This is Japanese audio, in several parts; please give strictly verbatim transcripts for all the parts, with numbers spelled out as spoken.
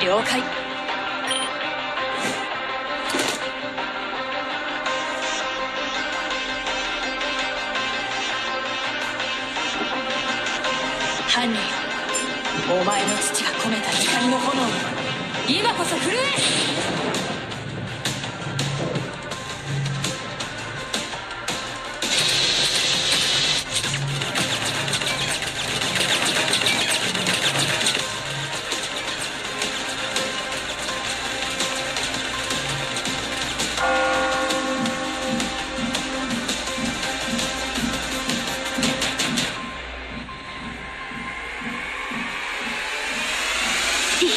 了解。犯人、お前の父が込めた光の炎、今こそ震え！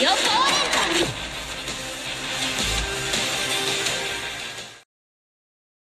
よっ